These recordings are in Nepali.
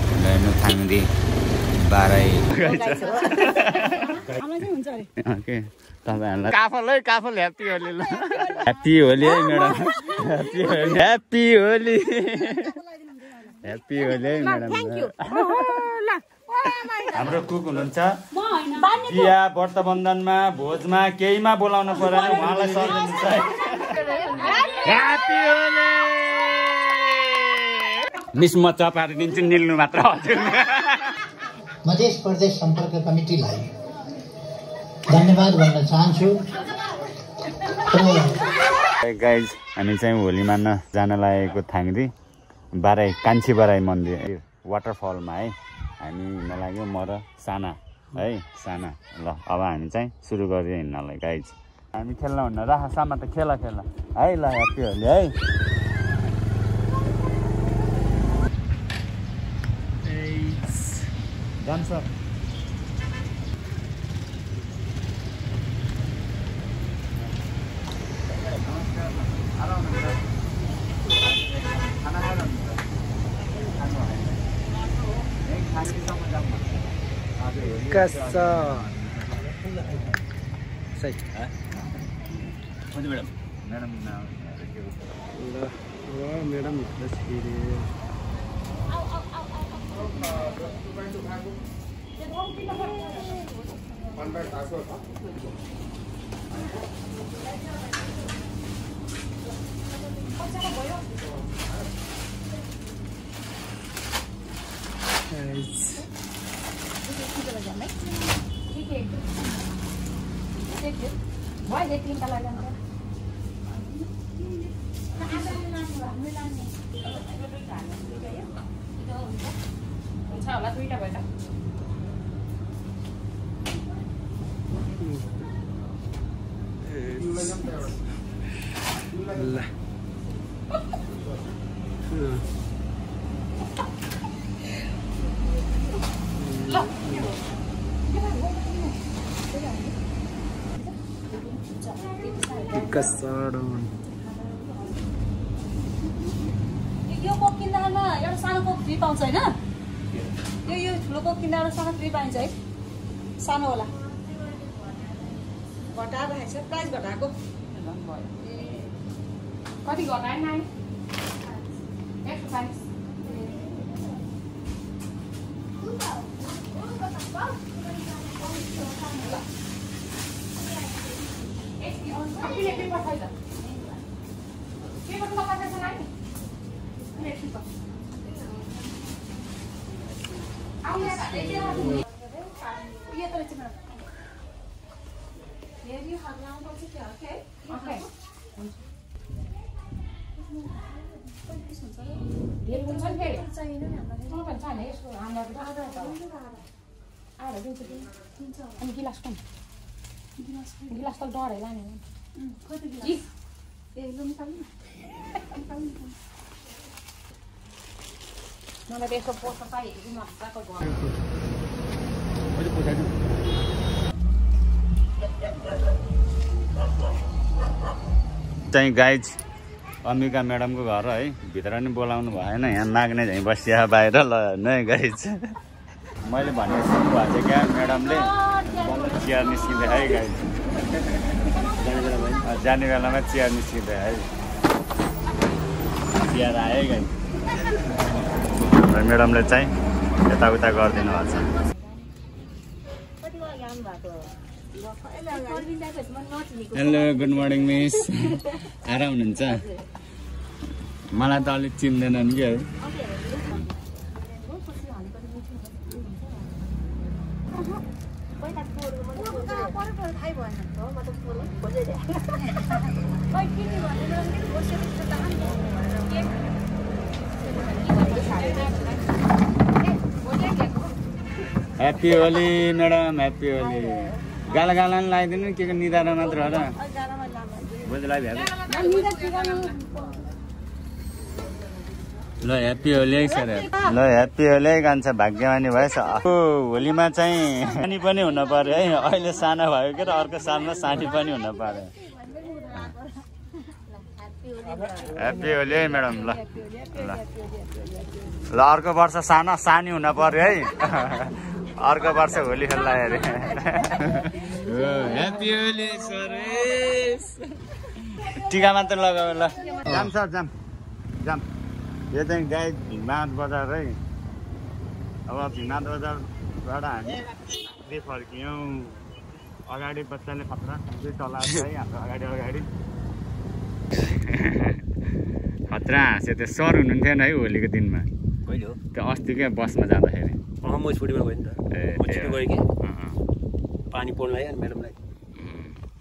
थाम्दी बाह्रै काफलै काफल ह्याप्पी होली ल ह्याप्पी होली है madam happy Holi happy Holi है म्याडम हाम्रो कुक हुनुहुन्छ बिहा व्रतबन्धनमा भोजमा केहीमा बोलाउन परेन उहाँलाई सर्नुहुन्छ ह्याप्पी होली मिस म चपाएर दिन्छु निल्नु मात्र हजुर मधेस प्रदेश सम्पर्क कमिटीलाई धन्यवाद भन्न चाहन्छु गाइज हामी चाहिँ होली मान्न जान लागेको थाङदी बाराई कान्छी बाराई मन्दिर वाटरफलमा है हामी हिँड्न लाग्यो म र साना है साना ल अब हामी चाहिँ सुरु गर्दै हिँड्नलाई गाइज हामी खेल्न हुन्न राख सामा त खेला खेला है ल ह्याप्पी होली है done sir kassa sai ha madam madam na Allah madam let's get it Right. अच्छा होला दुईटा भयो त यो कोक किन्दामा एउटा सानो कोक फ्री पाउँछ हैन यो ठुलोको किनारो सानो फ्री पाइन्छ है सानो होला घटाएको छ प्राइस घटाएको कति घटाए नाइ 105 No me dejo por papá y uno saco el guano. Oye, pues ahí. चाहिँ गाइज अम्बिका म्याडमको घर है भित्र नि बोलाउनु भएन यहाँ नाग्ने झैँ बसिया बाहिर ल नै गाइज मैले भने सुन्नु भएको छ क्या म्याडमले चियर निस्किँदै है गाइज जाने बेलामा चियर निस्किँदै है चियर आयो गाइज मैडम ले चाहिँ यता उता गर्दिनु भएको छ हेलो गुड मर्निङ मिस आराम हुनुहुन्छ मलाई त अलिक चिन्दैनन् के हो Happy Holi, madam. Happy Holi. Gala galan lai dinu ke nidara matra hara. Bujlai bhya. Lo happy Holi sir. Lo happy Holi gancha bhagyamani bhayecha. Holi ma chai ani pani hunna paryo hai. Aile sana bhayo ke ra arko saanma sati pani hunna paryo. Happy Holi madam. Happy Holi madam. ल अर्को वर्ष साना सानी हुन पर्यो है अर्को वर्ष होली खेल्ला अरे ह्यापी होली सुरेश टीका मात्र लगाऊ ल जाम सर जाम जाम यो चाहिँ गाई भिमाद बजार है अब भिमाद बजारबाट हामी फेरि फर्कियौँ अगाडि बच्चाले खतरा चलाएको है हाम्रो अगाडि अगाडि खतरा हाँस्यो त्यो सर हुनुहुन्थेन है होलीको दिनमा कहिले हो त्यो अस्ति क्या बसमा जाँदाखेरि म छुट्टीमा गएँ नि त छिटो गएँ कि पानी पोल्नु है अनि म्याडमलाई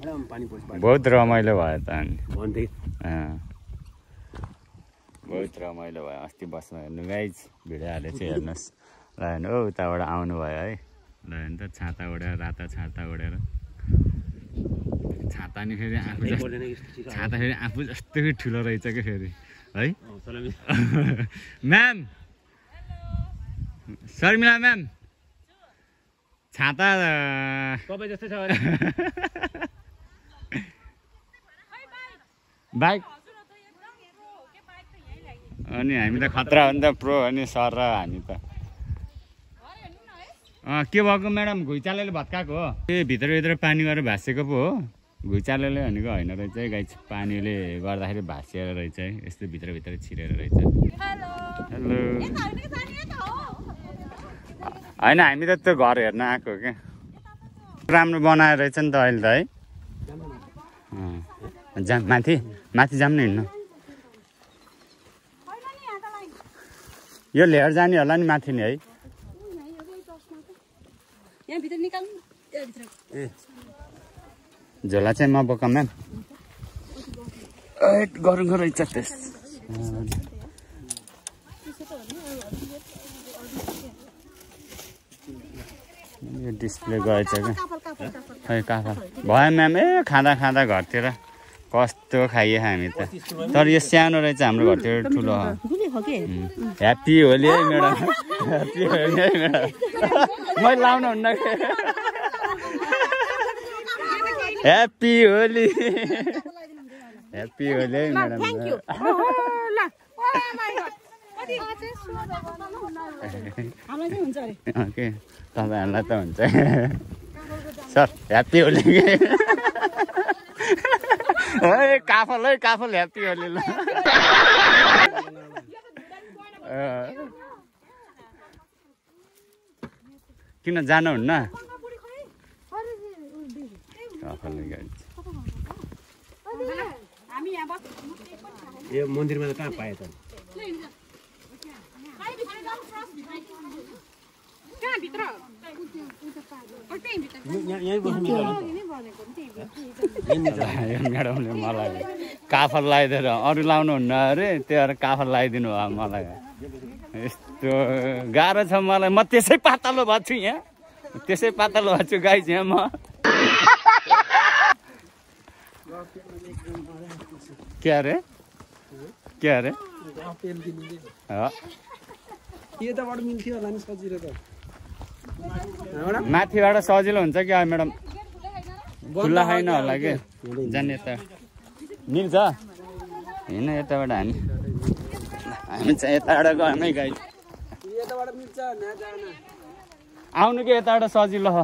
म्याडम पानी पोल्छ बहुत रमाइलो भयो त अनि भन्थे बहुत रमाइलो भयो अस्ति बसमा हेर्नु गाइज भिडियो हालेर चाहिँ हेर्नुहोस् ल हेर्नु हो उताबाट आउनुभयो है ल हेर्नु त छाता ओढेर राता छाता ओढेर छाता नि फेरि आफू छाता फेरि आफू जस्तो ठुलो रहेछ क्या फेरि है म्याम शर्मिला म्याम छाता तपाईँ जस्तै छ बाइक अनि हामी त खतरा हो नि त प्रो अनि सर र हामी त के भएको म्याडम घुइँचालोले भत्काएको हो ए भित्रभित्र पानी गरेर भाँसेको पो हो घुइँचालोले भनेको होइन रहेछ है गाई पानीले गर्दाखेरि भाँसिएर रहेछ है यस्तो भित्रभित्र छिरेर रहेछ हेलो होइन हामी त त्यो घर हेर्न आएको क्या राम्रो बनाएर रहेछ नि त अहिले त है जाम माथि माथि जाम न हिँड्नु यो लिएर जाने होला नि माथि नि है झोला चाहिँ म बोका म्याम गरौँको रहेछ त्यस यो डिस्प्ले गएछ क्या काफल भयो म्याम ए खाँदा खाँदा घरतिर कस्तो खाइयो हामी त तर यो सानो रहेछ हाम्रो घरतिर ठुलो ह्याप्पी होली है म्याडम ह्याप्पी होली है म्याडम मैले लाउनु हुन्न ह्याप्पी होली ह्याप्पी होली है म्याडम के तपाईँहरूलाई त हुन्छ सर ह्याप्पी होली है काफल है काफल ह्याप्पी होली ल किन जानुहुन्न ए मन्दिरमा त कहाँ पाएँ त म्याडमले मलाई काफल लगाइदिएर अरू लाउनुहुन्न अरे त्यही भएर काफल लगाइदिनु भयो मलाई यस्तो गाह्रो छ मलाई म त्यसै पातलो भएको छु यहाँ त्यसै पातलो भएको छु गाई यहाँ म क्या अरे क्या अरे माथिबाट सजिलो हुन्छ क्या म्याडम खुल्ला छैन होला कि जाने यता मिल्छ होइन यताबाट हामी चाहिँ यताबाट गएमै गाई आउनु कि यताबाट सजिलो हो ओ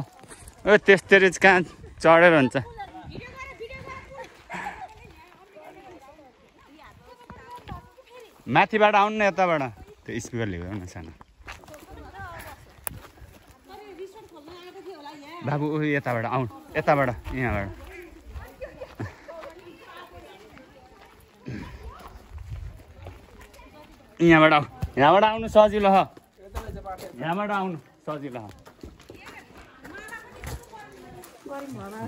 त्यस्तै कहाँ चढेर हुन्छ माथिबाट आउनु न यताबाट त्यो स्पिकर लिएको न सानो बाबु ऊ यताबाट आउनु यताबाट यहाँबाट यहाँबाट आऊ यहाँबाट आउनु सजिलो हो यहाँबाट आउनु सजिलो हो मलाई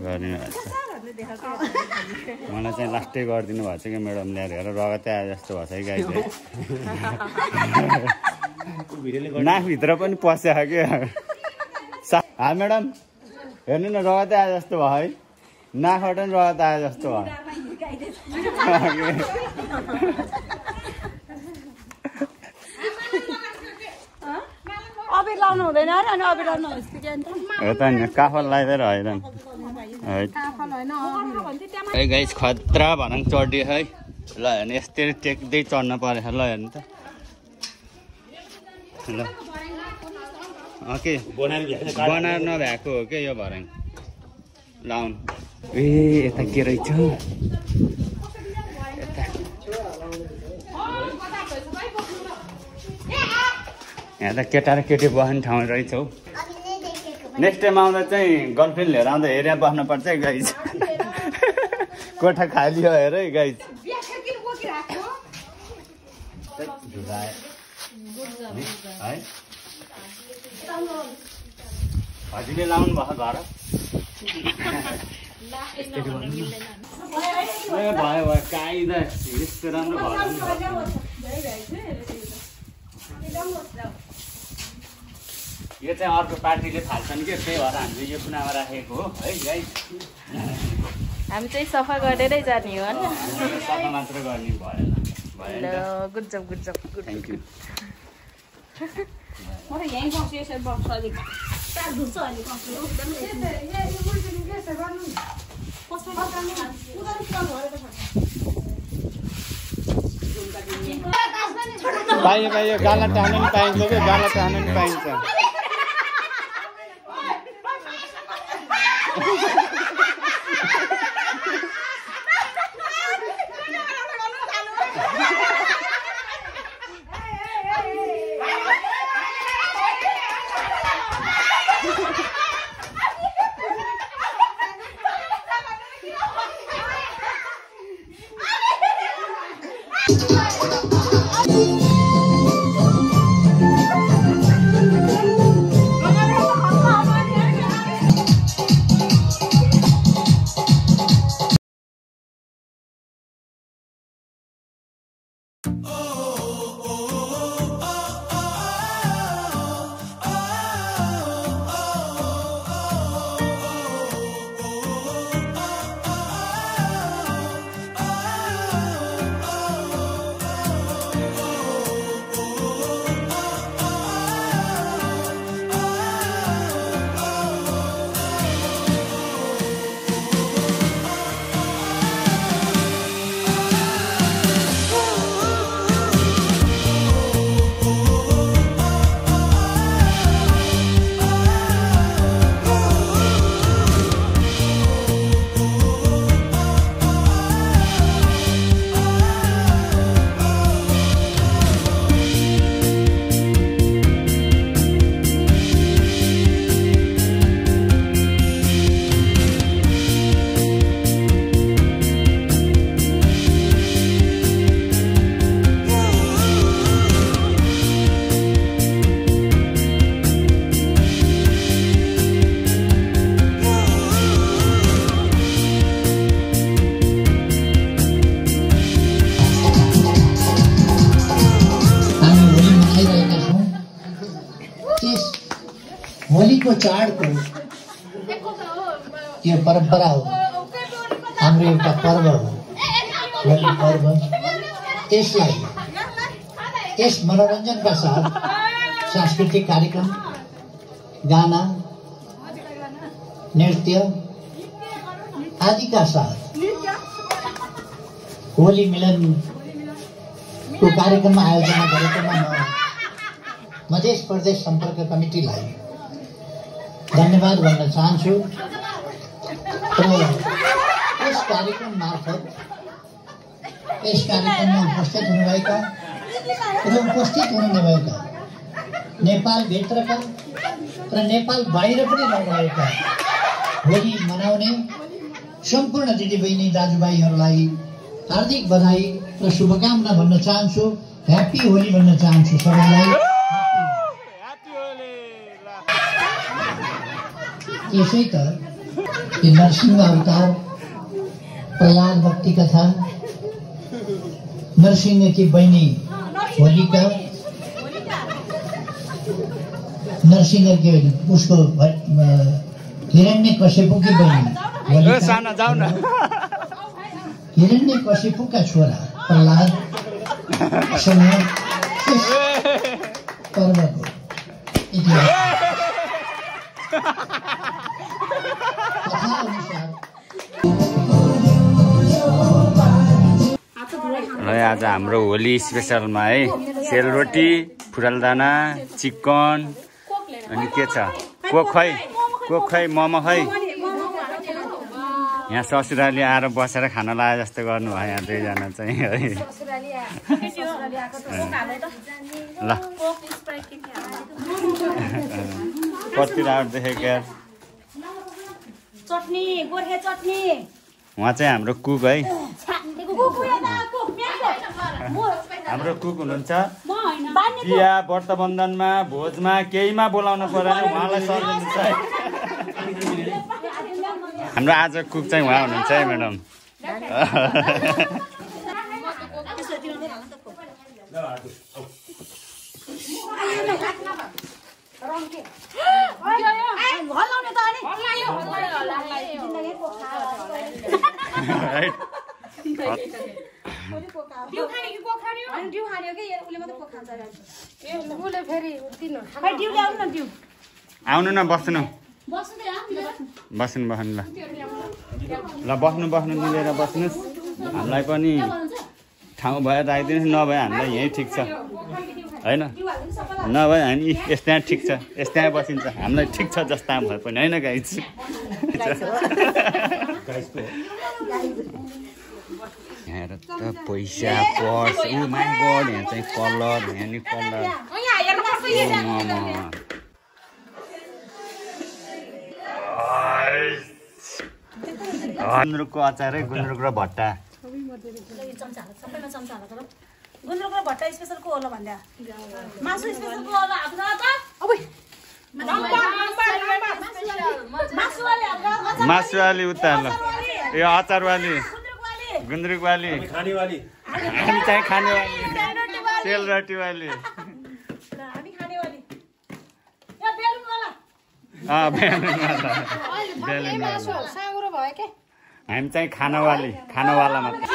चाहिँ लास्टै गरिदिनु भएको छ क्या म्याडम ल्याएर हेर रगतै आए जस्तो भएको छ गाई नाकभित्र पनि पस्या क्या हा म्याडम हेर्नु न रगतै आए जस्तो भयो है नाकबाट पनि रगत आए जस्तो भयो त नि काफल लगाइदिएर होइन गाई खतरा भनौँ चढियो है ल हेर्नु यस्तै टेक्दै चढ्न पऱ्यो ल हेर्नु त Okay. Bonar no back. Okay, you're boring. Down. Hey, thank you, Rachel. Yeah, the cat are kitty one town, right? So next time I'm the thing, golfing around the area, but no particular guys. What a Kalio area, guys. I did a long Bahagara. Why, what kind of is around the bottom? Yet, our party is hard and get favor and you can never go. I'm saying Safa got it as new one. Good job, good job. Thank you. What a young conversation box. Bye, Galatan and चाड को ये परंपरा हो हाम्रो एउटा पर्व हो होली पर्व यसलाई यस मनोरञ्जनका साथ सांस्कृतिक कार्यक्रम गाना नृत्य आदिका साथ होली मिलन को कार्यक्रम आयोजना गरेकोमा मध्य प्रदेश सम्पर्क कमिटीलाई धन्यवाद भन्न चाहन्छु यस कार्यक्रम मार्फत यस कार्यक्रममा उपस्थित हुनुभएका र उपस्थित हुनुहुनेका नेपाल भित्रका र नेपाल बाहिर पनि रहनुभएका होली मनाउने सम्पूर्ण दिदीबहिनी दाजुभाइहरूलाई हार्दिक बधाई र शुभकामना भन्न चाहन्छु ह्यापी होली भन्न चाहन्छु सबैलाई यसै त नरसिंह अवतार प्रहलाद भक्ति कथा नरसिंह की बहिनी होलिका नरसिंह के उसको हिरण्यकशिपु की बहिनी हिरण्यकशिपु का छोरा प्रहलाद पर्व को र आज हाम्रो होली स्पेशलमा है सेलरोटी फुराल दाना चिकन अनि के छ कोखै मोमो खै यहाँ ससुराली आएर बसेर खान लाए जस्तो गर्नु भयो यहाँ दुईजना चाहिँ है ल कति रात देखेका चटनी गोर्खे चटनी उहाँ चाहिँ हाम्रो कुक है हाम्रो कुक हुनुहुन्छ बिहा व्रतबन्धनमा भोजमा केहीमा बोलाउन परेन उहाँलाई सर्नुहुन्छ है हाम्रो आज कुक चाहिँ उहाँ हुनुहुन्छ है म्याडम आउनु न बस्नु बस्नु बस्नु ल बस्नु बस्नु मिलेर बस्नुहोस् हामीलाई पनि ठाउँ भए राखिदिनुहोस् नभए हामीलाई यहीँ ठिक छ होइन नभए हामी यस्तै ठिक छ यस्तै बसिन्छ हामीलाई ठिक छ जस्ता भए पनि होइन गाइस यहाँ त पैसा पर्स ओ माइ गॉड यहाँ चाहिँ कलर यहाँ नि कलर गुन्द्रुकको अचार है गुन्द्रुक र भट्टा गुन्द्रुक र भट्टा स्पेशल को होला भन्दा मासु स्पेशल को होला आफ्नो त ओइ मासु वाली आफ्नो मासु वाली उता ल ए अचार वाली गुन्द्रुक वाली खाने वाली हामी चाहिँ खाने वाली सेलरोटी वाली हामी खाने वाली ए बेलुन वाला अ बेलुन वाला बेलुन मासु साँगुरो भयो के हामी चाहिँ खाना वाली खाना वाला मात्र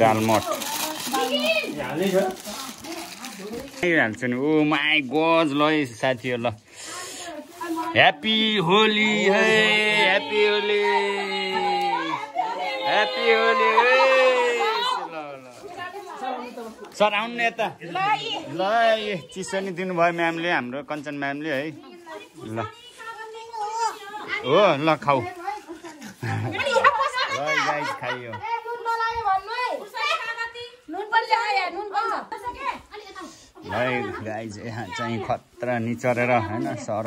गालमट हाल्छ नि ओ माई गज ल साथीहरू ल ह्याप्पी होली सर आउनु न यता ल चिसो नि दिनुभयो म्यामले हाम्रो कञ्चन म्यामले है ल हो ल खाऊ खाइयो गाइज यहाँ चाहिँ खतरा निचरेर होइन सर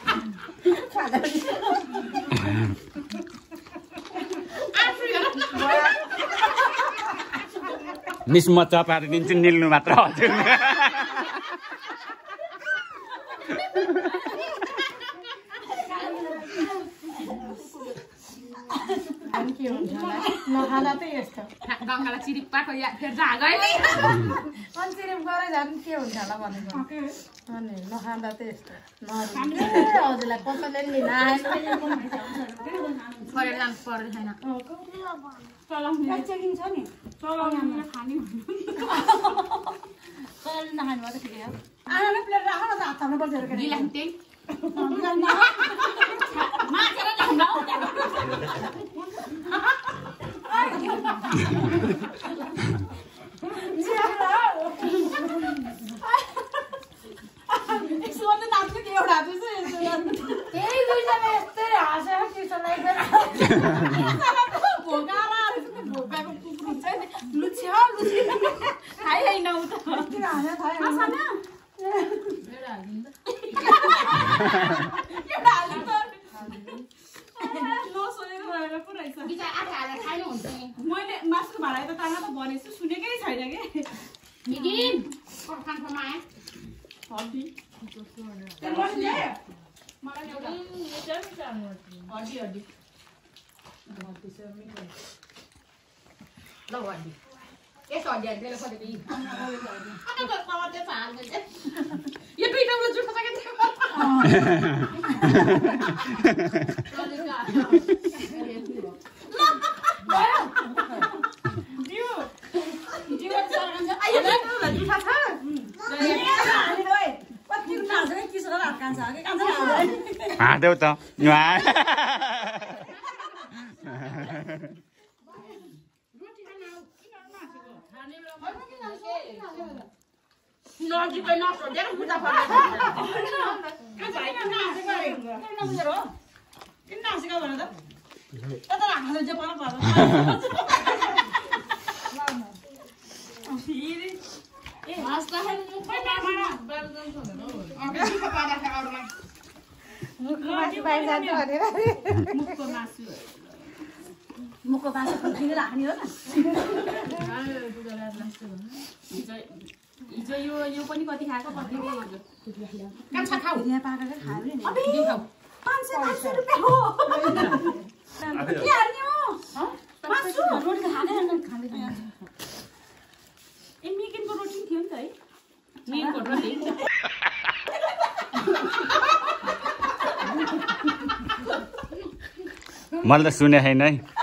मिस म चपारिदिन्छु निल्नु मात्र हजुर À đâu tao ngoài nó chỉ phải nó rồi đấy không ta phải cái giải cái nào sẽ cái gì nó sẽ đó cái nào sẽ cái gì đó cái đó là cái gì cho nó vào gì đi hasta hay nó phải làm mà bây giờ nó rồi cái gì phải đặt cái áo này मुक्को बाई जान्छ अरे मुक्को मासु मुक्को मासु खाइले राख्ने हो न हिजो यो यो पनि कति खाएको कति खायो कान्छा खाउ यहाँ पाकेर खायो नि दिउ खाउ 500 रुपैयाँ हो के हाल्ने हो मासु रोटी खाने ए मिकिनको रोटी थियो नि त है मिकिनको रोटी मलाई त सुने हैन है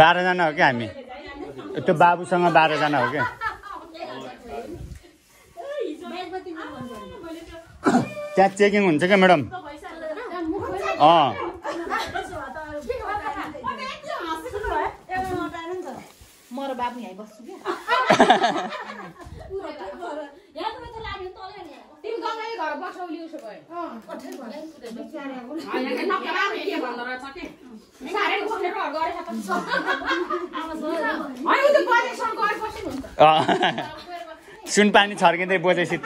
बारह जना हो क्या हमी तो बाबू संग 12 जना हो क्या क्या चेकिंग हुन्छ क्या मैडम सुन पानी छर्किँदै बोझैसित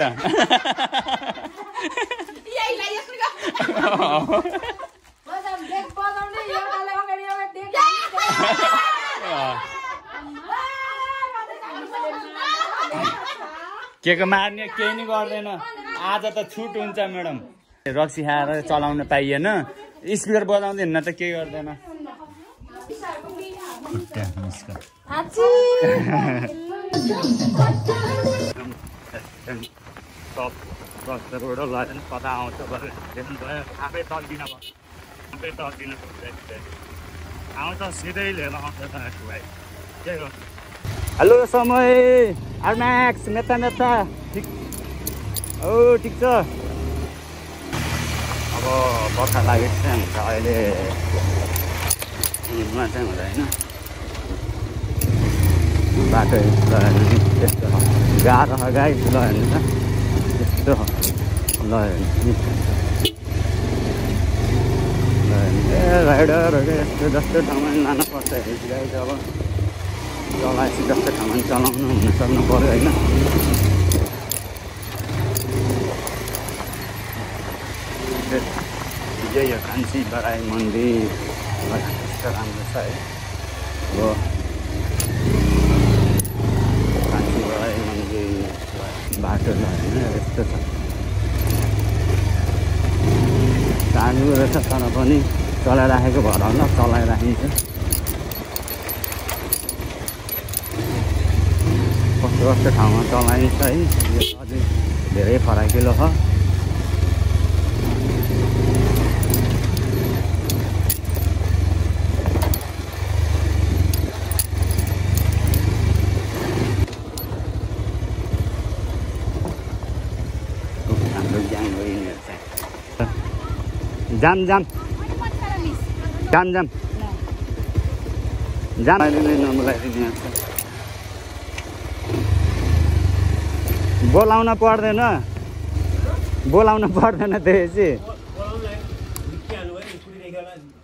के को मार्ने केही नि गर्दैन आज त छुट हुन्छ मैडम रक्सी खाएर चलाउन पाइएन स्पिकर बजाउँदैन त के गर्दैन हेलो समय आरम्याक्स मेता मेता ठीक ओ ठिक छ अब बर्खा लागेको चाहिँ हुन्छ अहिले हिँड्न चाहिँ हुँदैन बाटो त्यस्तो गाह्रो छ गाई ल हेर्नु त्यस्तो ल राइडर यस्तो जस्तो ठाउँमा लानुपर्छ गाई अब चलाएपछि जस्तो ठाउँमा चलाउनु हुन सक्नु पऱ्यो होइन विजय कान्छी बराई मन्दिर यस्तो राम्रो छ है हो कान्छी बराई मन्दिर बाटो ल होइन यस्तो छ सानो रहेछ तर पनि चलाइराखेको भएर न चलाइराखिन्छ कस्तो ठाउँमा चलाइन्छ है यो अझै धेरै फराकिलो छ Jump. Jump. Jump. I didn't normalize the answer. Bowl on a part than a bowl on a part than a day. See,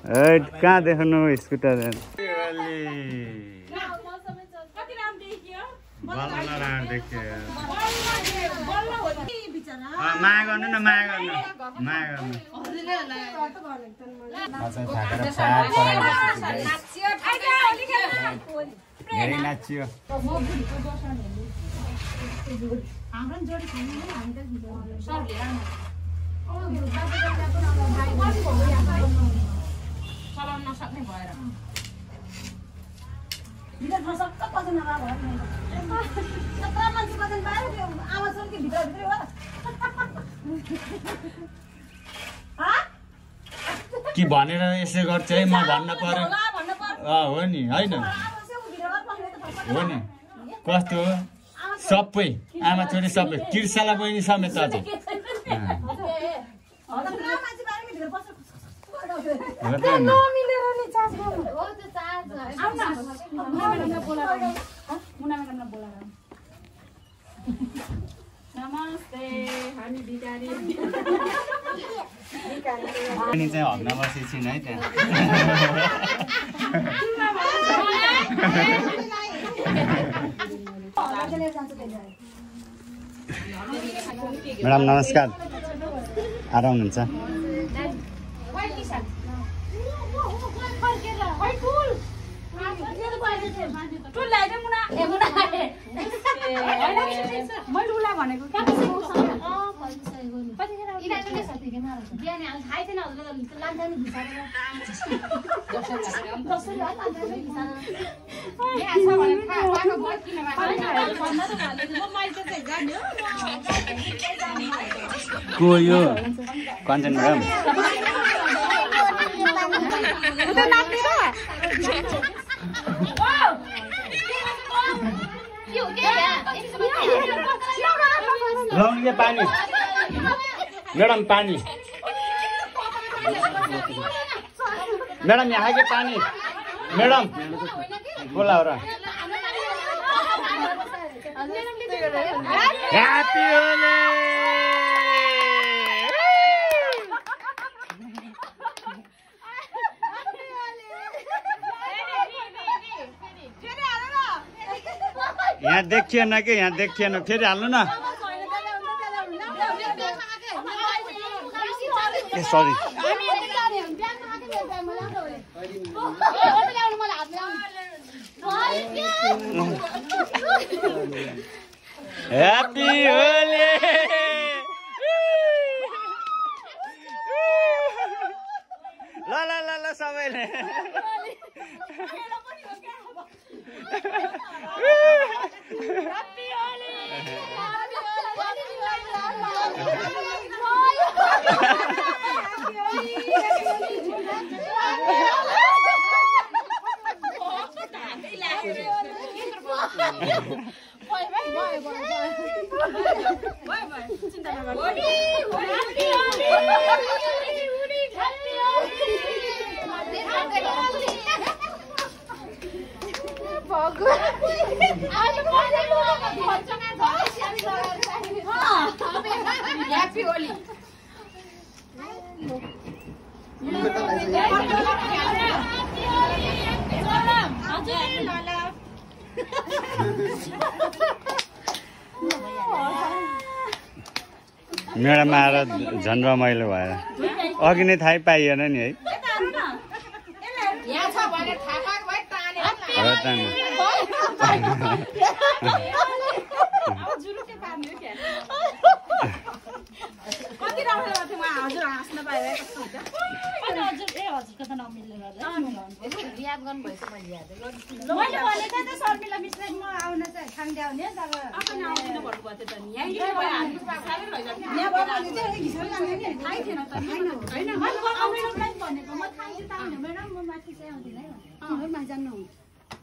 it can't have no scooter then. कि भनेर यसै गर्छ है म भन्न पर्यो हो नि हैन हो नि कस्तो सबै आमा छोरी सबै किर्साला बहिनी समेत आज नमस्ते हामी बिगारी अनि चाहिँ हग्न बसी छिन है त्यहाँ म्याडम नमस्कार आराम हुन्छ को यो कञ्चन म्याडम लौंगे पानी मैडम पानी मैडम यहाँ के पानी मैडम बोला हो रहा हैप्पी होले यहाँ देखिए ना कि यहाँ देखिए ना फिर हाल्नु न sorry happy holi la sabai le happy holi मेरा मारा झन रमाइलो भयो अघि नै थाहै पाइएन नि है I don't know.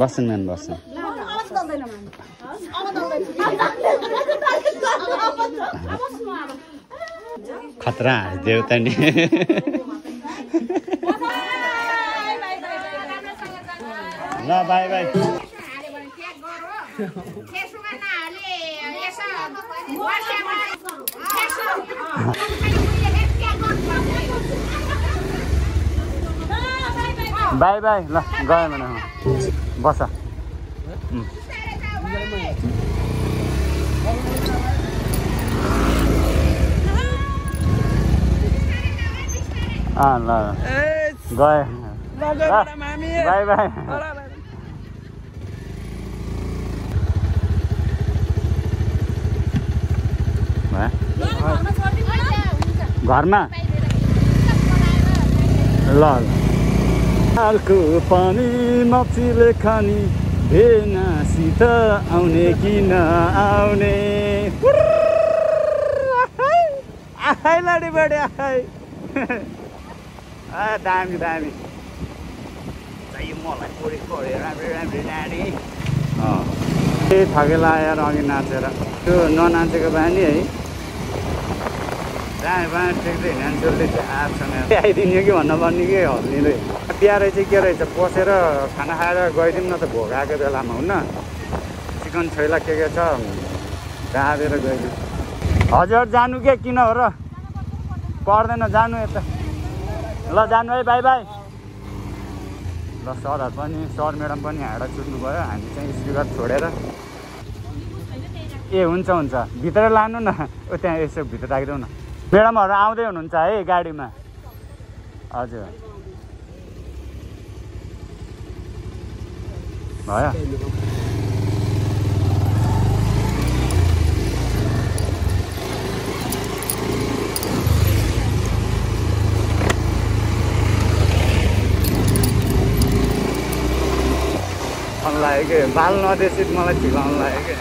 बस्छन् मन बस्छन् खतरा देउता नि ल बाई बाई बाई बाई ल गए भने बस ल गए बाई बाई घरमा ल हालको पानी मचिले खानी भेनासित आउने कि नआउने आहाइ लाडी बडी आहाइ आ दामी दामी चाहियो मलाई कोरे कोरे राम्रो राम्रो नाडी ए थकेला यार अघि नाचेर त्यो ननाचेको बानी है आइदिने कि भन्न पर्ने कि हल्ने प्यारे चाहिँ के रहेछ पसेर खाना खाएर गइदिउँ न त भोक आएको बेलामा हुन्न चिकन छैला के छ राखेर गइदिउँ हजुर जानु के किन हो र पर्दैन जानु यता ल जानु है बाई बाई ल सरहरू पनि सर म्याडम पनि हाँडा छुट्नु भयो हामी चाहिँ स्पिकर छोडेर ए हुन्छ हुन्छ भित्र लानु न त्यहाँ यसो भित्र राखिदेऊ न म्याडमहरु आउँदै हुनुहुन्छ है गाडीमा हजुर भयो मन लाग्यो के बाल नदेसित मलाई झिलाउनु लाग्यो के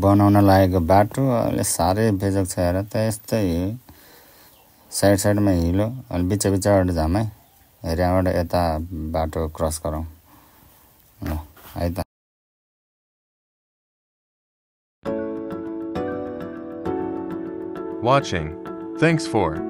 बनाउन लागेको बाटो अहिले सारै बेजक छ हेर त यस्तै साइड साइडमा हिलो अलि बिच बिचबाट जामै हेरेबाट यता बाटो क्रस गरौँ ल आइता watching. Thanks for